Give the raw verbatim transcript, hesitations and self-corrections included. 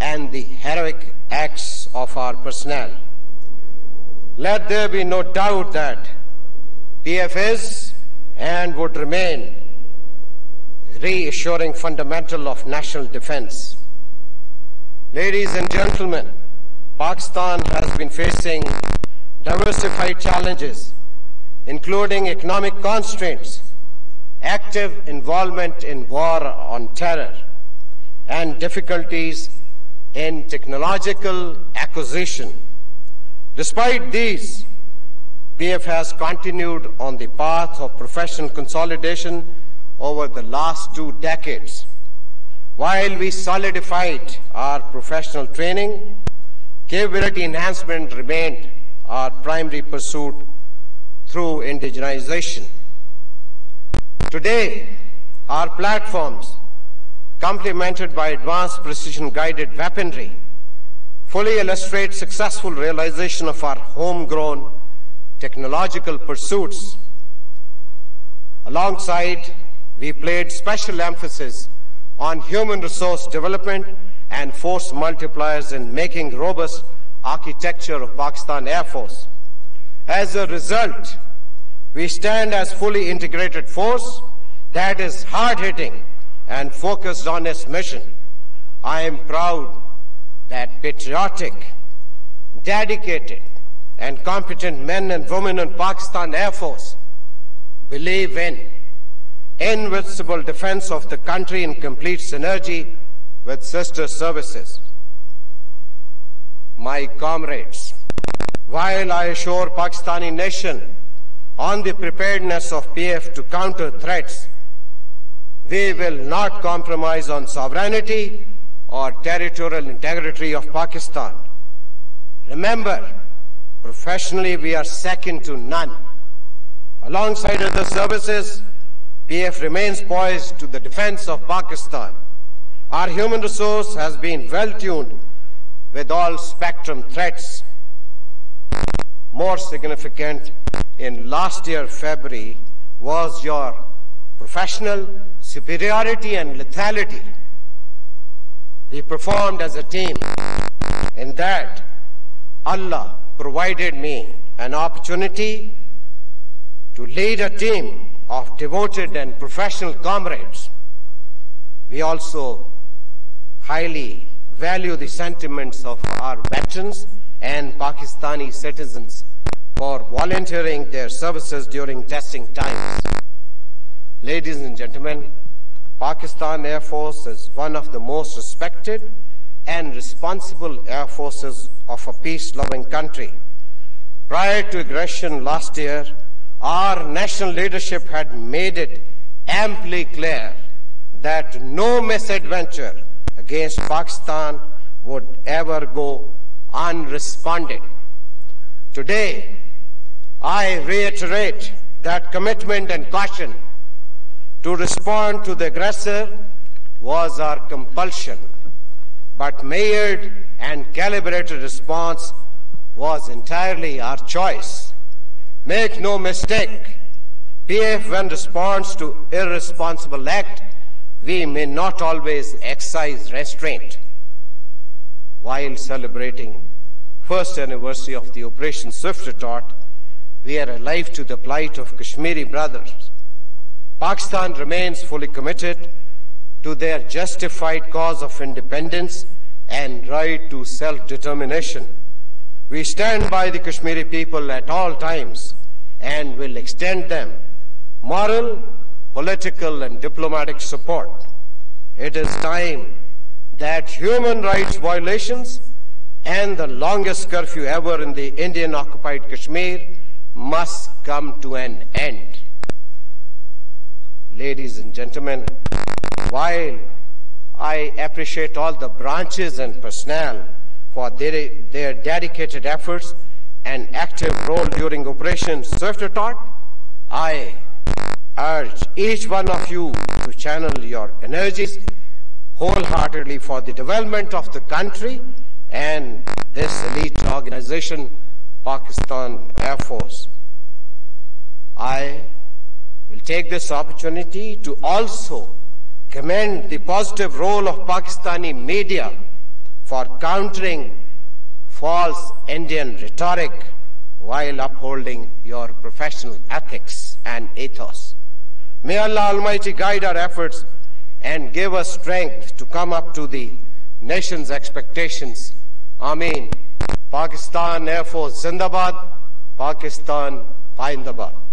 and the heroic acts of our personnel. Let there be no doubt that P A F is and would remain reassuring fundamental of national defense. Ladies and gentlemen, Pakistan has been facing diversified challenges, including economic constraints, active involvement in war on terror, and difficulties in technological acquisition. Despite these, P A F has continued on the path of professional consolidation over the last two decades. While we solidified our professional training, capability enhancement remained our primary pursuit through indigenization. Today, our platforms, complemented by advanced precision-guided weaponry, fully illustrate successful realization of our homegrown technological pursuits. Alongside, we played special emphasis on human resource development and force multipliers in making robust architecture of Pakistan Air Force. As a result, we stand as fully integrated force that is hard-hitting and focused on its mission. I am proud that patriotic, dedicated, and competent men and women in Pakistan Air Force believe in invincible defense of the country in complete synergy with sister services. My comrades, while I assure Pakistani nation on the preparedness of P A F to counter threats, we will not compromise on sovereignty or territorial integrity of Pakistan. Remember, professionally we are second to none. Alongside other services, P A F remains poised to the defense of Pakistan. Our human resource has been well-tuned with all spectrum threats. More significant in last year February was your professional superiority and lethality. We performed as a team. In that, Allah provided me an opportunity to lead a team of devoted and professional comrades. We also highly value the sentiments of our veterans and Pakistani citizens for volunteering their services during testing times. Ladies and gentlemen, Pakistan Air Force is one of the most respected and responsible air forces of a peace-loving country. Prior to aggression last year, our national leadership had made it amply clear that no misadventure against Pakistan would ever go unresponded. Today, I reiterate that commitment and caution to respond to the aggressor was our compulsion, but measured and calibrated response was entirely our choice. Make no mistake, P A F, when responds to irresponsible act, we may not always exercise restraint. While celebrating first anniversary of the Operation Swift Retort, we are alive to the plight of Kashmiri brothers. Pakistan remains fully committed to their justified cause of independence and right to self-determination. We stand by the Kashmiri people at all times and will extend them moral, political, and diplomatic support. It is time that human rights violations and the longest curfew ever in the Indian-occupied Kashmir must come to an end. Ladies and gentlemen, while I appreciate all the branches and personnel for their, their dedicated efforts and active role during Operation Swift Retort, I urge each one of you to channel your energies wholeheartedly for the development of the country and this elite organization, Pakistan Air Force. I will take this opportunity to also commend the positive role of Pakistani media for countering false Indian rhetoric while upholding your professional ethics and ethos. May Allah Almighty guide our efforts and give us strength to come up to the nation's expectations. Ameen. Pakistan Air Force Zindabad, Pakistan Paindabad.